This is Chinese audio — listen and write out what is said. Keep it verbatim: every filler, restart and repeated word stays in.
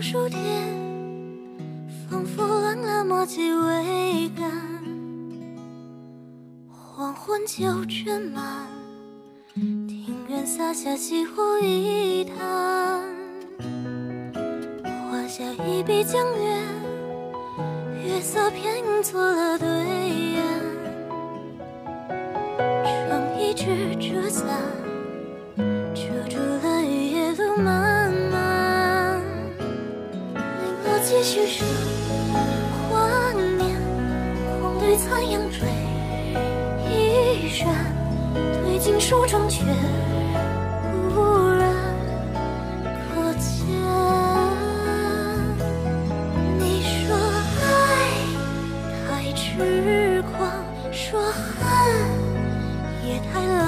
数天，仿佛乱了墨迹桅杆。黄昏酒卷满庭院，洒下西湖一滩。画下一笔江月，月色偏映错了对岸。撑一只折伞，遮住了雨夜路漫。 继续数华年，红绿残阳追一闪，褪尽书中却忽然可见。你说爱太痴狂，说恨也太冷。